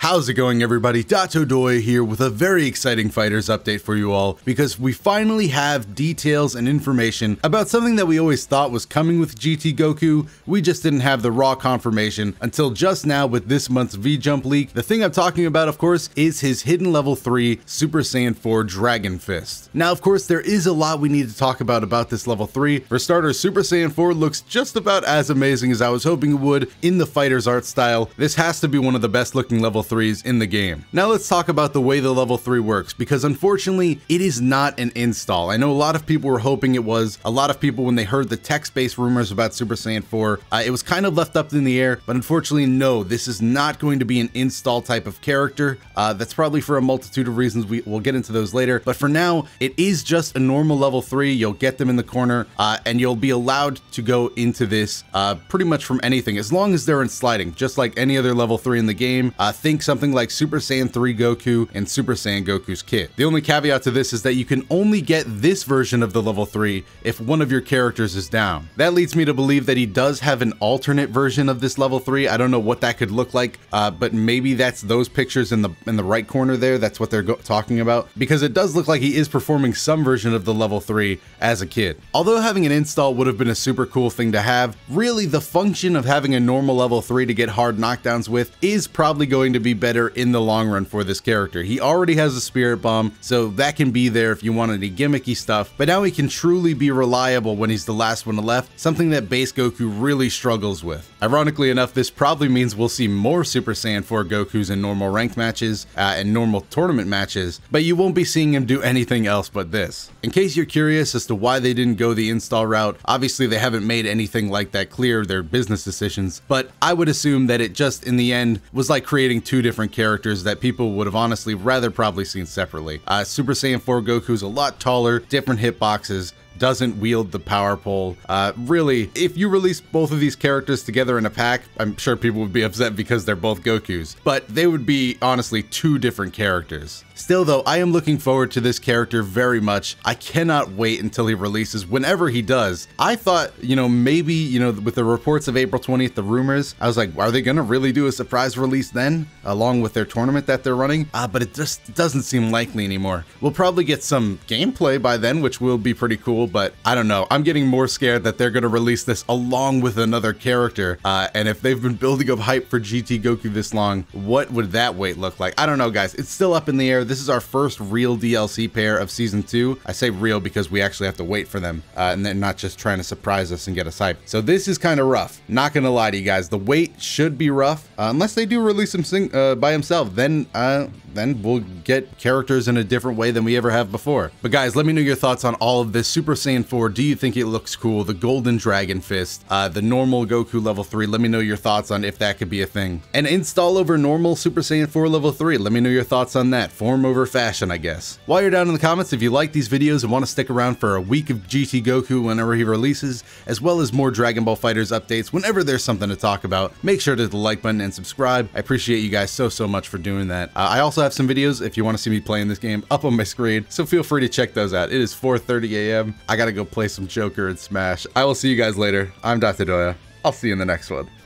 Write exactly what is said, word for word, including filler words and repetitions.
How's it going, everybody? DotoDoya here with a very exciting fighters update for you all, because we finally have details and information about something that we always thought was coming with G T Goku. We just didn't have the raw confirmation until just now with this month's V-Jump leak. The thing I'm talking about, of course, is his hidden level three Super Saiyan four Dragon Fist. Now, of course, there is a lot we need to talk about about this level three. For starters, Super Saiyan four looks just about as amazing as I was hoping it would in the fighters art style. This has to be one of the best looking level threes in the game. Now let's talk about the way the level three works, because unfortunately it is not an install. I know a lot of people were hoping it was. A lot of people, when they heard the text-based rumors about Super Saiyan four, uh, it was kind of left up in the air, but unfortunately no, this is not going to be an install type of character. Uh, that's probably for a multitude of reasons. We, we'll get into those later, but for now it is just a normal level three. You'll get them in the corner uh, and you'll be allowed to go into this uh, pretty much from anything, as long as they're in sliding, just like any other level three in the game. Uh, think something like Super Saiyan three Goku and Super Saiyan Goku's kid. The only caveat to this is that you can only get this version of the level three if one of your characters is down. That leads me to believe that he does have an alternate version of this level three. I don't know what that could look like, uh, but maybe that's those pictures in the in the right corner there. That's what they're go talking about, because it does look like he is performing some version of the level three as a kid. Although having an install would have been a super cool thing to have, really the function of having a normal level three to get hard knockdowns with is probably going to be better in the long run for this character. He already has a spirit bomb, so that can be there if you want any gimmicky stuff, but now he can truly be reliable when he's the last one left, something that base Goku really struggles with. Ironically enough, this probably means we'll see more Super Saiyan four Gokus in normal ranked matches uh, and normal tournament matches, but you won't be seeing him do anything else but this. In case you're curious as to why they didn't go the install route, obviously they haven't made anything like that clear, their business decisions, but I would assume that it just in the end was like creating two two different characters that people would have honestly rather probably seen separately. Uh, Super Saiyan four Goku's a lot taller, different hitboxes, doesn't wield the power pole. Uh, really, if you release both of these characters together in a pack, I'm sure people would be upset because they're both Gokus, but they would be honestly two different characters. Still though, I am looking forward to this character very much. I cannot wait until he releases, whenever he does. I thought, you know, maybe, you know, with the reports of April twentieth, the rumors, I was like, are they gonna really do a surprise release then, along with their tournament that they're running? Uh, but it just doesn't seem likely anymore. We'll probably get some gameplay by then, which will be pretty cool, but I don't know. I'm getting more scared that they're going to release this along with another character. Uh, and if they've been building up hype for G T Goku this long, what would that wait look like? I don't know, guys. It's still up in the air. This is our first real D L C pair of season two. I say real because we actually have to wait for them uh, and they're not just trying to surprise us and get us hyped. So this is kind of rough. Not going to lie to you guys. The wait should be rough uh, unless they do release him sing uh, by himself. Then, uh, then we'll get characters in a different way than we ever have before. But guys, let me know your thoughts on all of this. Super Saiyan four, do you think it looks cool? The golden Dragon Fist, uh, the normal Goku level three, let me know your thoughts on if that could be a thing. And install over normal Super Saiyan four level three, let me know your thoughts on that. Form over fashion, I guess. While you're down in the comments, if you like these videos and want to stick around for a week of G T Goku whenever he releases, as well as more Dragon Ball FighterZ updates whenever there's something to talk about, make sure to hit the like button and subscribe. I appreciate you guys so, so much for doing that. Uh, I also have some videos, if you want to see me playing this game, up on my screen, so feel free to check those out. It is four thirty a m I gotta go play some Joker and Smash. I will see you guys later. I'm DotoDoya. I'll see you in the next one.